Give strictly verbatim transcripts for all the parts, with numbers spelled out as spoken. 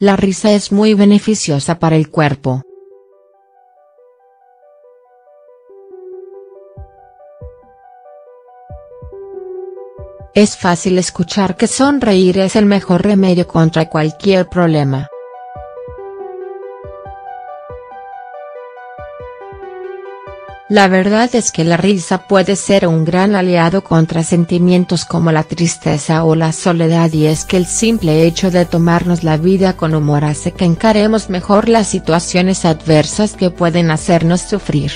La risa es muy beneficiosa para el cuerpo. Es fácil escuchar que sonreír es el mejor remedio contra cualquier problema. La verdad es que la risa puede ser un gran aliado contra sentimientos como la tristeza o la soledad, y es que el simple hecho de tomarnos la vida con humor hace que encaremos mejor las situaciones adversas que pueden hacernos sufrir.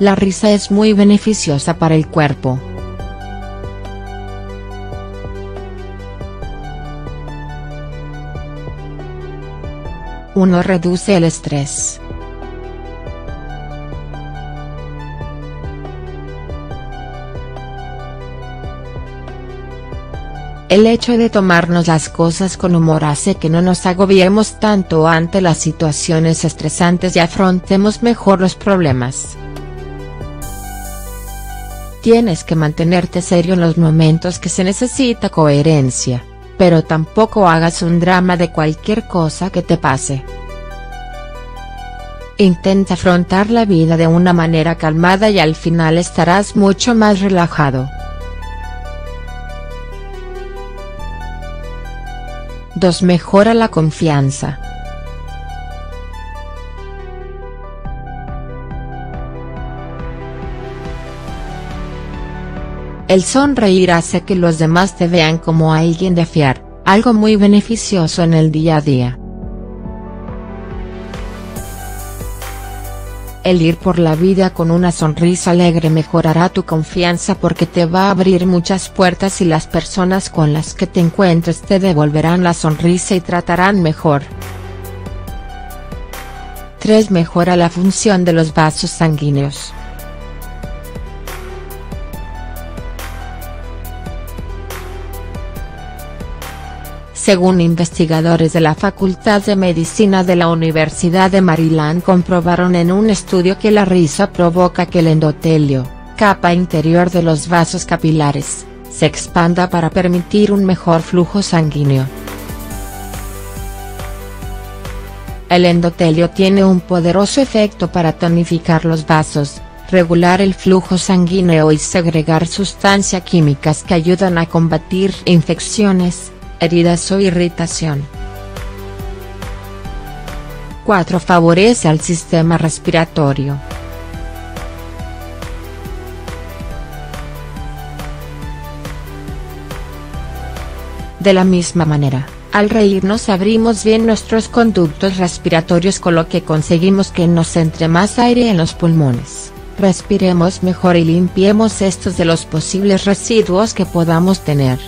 La risa es muy beneficiosa para el cuerpo. uno Reduce el estrés. El hecho de tomarnos las cosas con humor hace que no nos agobiemos tanto ante las situaciones estresantes y afrontemos mejor los problemas. Tienes que mantenerte serio en los momentos que se necesita coherencia, pero tampoco hagas un drama de cualquier cosa que te pase. Intenta afrontar la vida de una manera calmada y al final estarás mucho más relajado. dos Mejora la confianza. El sonreír hace que los demás te vean como alguien de fiar, algo muy beneficioso en el día a día. El ir por la vida con una sonrisa alegre mejorará tu confianza porque te va a abrir muchas puertas y las personas con las que te encuentres te devolverán la sonrisa y tratarán mejor. tres Mejora la función de los vasos sanguíneos. Según investigadores de la Facultad de Medicina de la Universidad de Maryland, comprobaron en un estudio que la risa provoca que el endotelio, capa interior de los vasos capilares, se expanda para permitir un mejor flujo sanguíneo. El endotelio tiene un poderoso efecto para tonificar los vasos, regular el flujo sanguíneo y segregar sustancias químicas que ayudan a combatir infecciones, heridas o irritación. cuatro Favorece al sistema respiratorio. De la misma manera, al reírnos abrimos bien nuestros conductos respiratorios, con lo que conseguimos que nos entre más aire en los pulmones, respiremos mejor y limpiemos estos de los posibles residuos que podamos tener.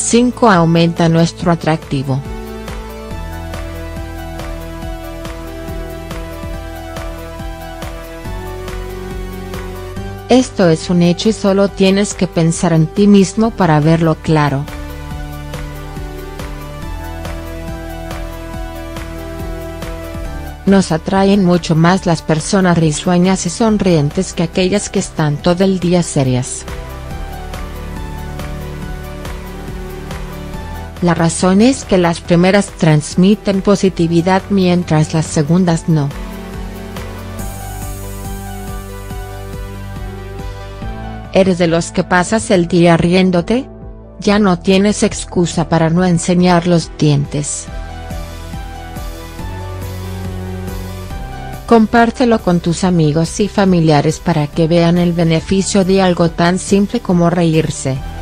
cinco Aumenta nuestro atractivo. Esto es un hecho y solo tienes que pensar en ti mismo para verlo claro. Nos atraen mucho más las personas risueñas y sonrientes que aquellas que están todo el día serias. La razón es que las primeras transmiten positividad mientras las segundas no. ¿Eres de los que pasas el día riéndote? Ya no tienes excusa para no enseñar los dientes. Compártelo con tus amigos y familiares para que vean el beneficio de algo tan simple como reírse.